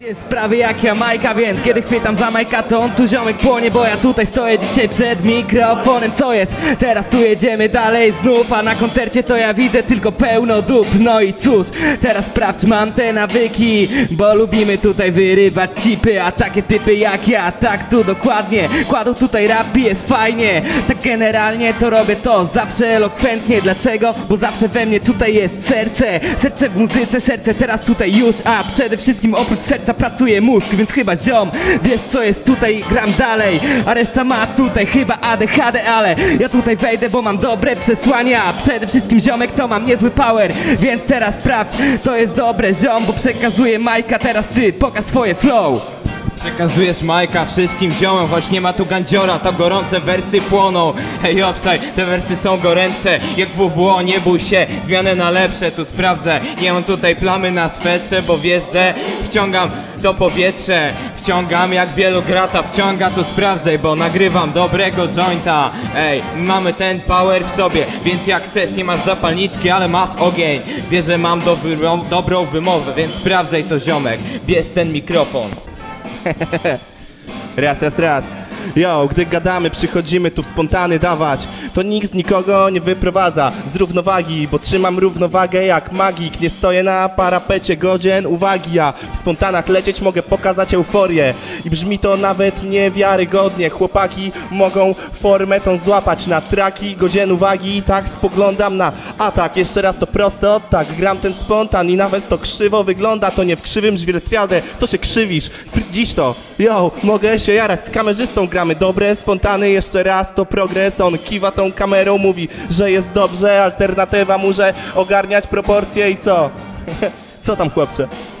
Jest prawie jak Jamajka, więc kiedy chwytam za Majka, to on tu ziomek płonie, bo ja tutaj stoję dzisiaj przed mikrofonem. Co jest? Teraz tu jedziemy dalej znów, a na koncercie to ja widzę tylko pełno dup. No i cóż, teraz sprawdź, mam te nawyki, bo lubimy tutaj wyrywać cipy, a takie typy jak ja, tak tu dokładnie, kładą tutaj rap i jest fajnie. Tak generalnie to robię to zawsze elokwentnie. Dlaczego? Bo zawsze we mnie tutaj jest serce. Serce w muzyce, serce teraz tutaj już, a przede wszystkim oprócz serca pracuje mózg, więc chyba ziom wiesz co jest tutaj, gram dalej, a reszta ma tutaj chyba ADHD, ale ja tutaj wejdę, bo mam dobre przesłania. Przede wszystkim ziomek to mam niezły power, więc teraz sprawdź, to jest dobre ziom, bo przekazuję Majka, teraz ty pokaż swoje flow. Przekazujesz Majka wszystkim ziomem, choć nie ma tu gandziora, to gorące wersy płoną. Hej obszaj, te wersy są gorętsze, jak WWO, nie bój się, zmianę na lepsze tu sprawdzę. Nie mam tutaj plamy na swetrze, bo wiesz, że wciągam to powietrze. Wciągam jak wielu grata wciąga, tu sprawdzaj, bo nagrywam dobrego jointa. Ej, mamy ten power w sobie, więc jak chcesz, nie masz zapalniczki, ale masz ogień. Wiesz, że mam dobrą wymowę, więc sprawdzaj to ziomek, bierz ten mikrofon. Raz. Yo, gdy gadamy, przychodzimy tu w spontany dawać. To nikt z nikogo nie wyprowadza z równowagi, bo trzymam równowagę jak magik. Nie stoję na parapecie godzien uwagi, ja w spontanach lecieć mogę pokazać euforię. I brzmi to nawet niewiarygodnie. Chłopaki mogą formę tą złapać na traki godzien uwagi. I tak spoglądam na atak, jeszcze raz to prosto, tak gram ten spontan. I nawet to krzywo wygląda, to nie w krzywym zwierciadle. Co się krzywisz? Dziś to, yo, mogę się jarać z kamerzystą. Gramy dobre, spontany, jeszcze raz to progres. On kiwa tą kamerą, mówi, że jest dobrze. Alternatywa, muszę ogarniać proporcje i co? Co tam, chłopcze?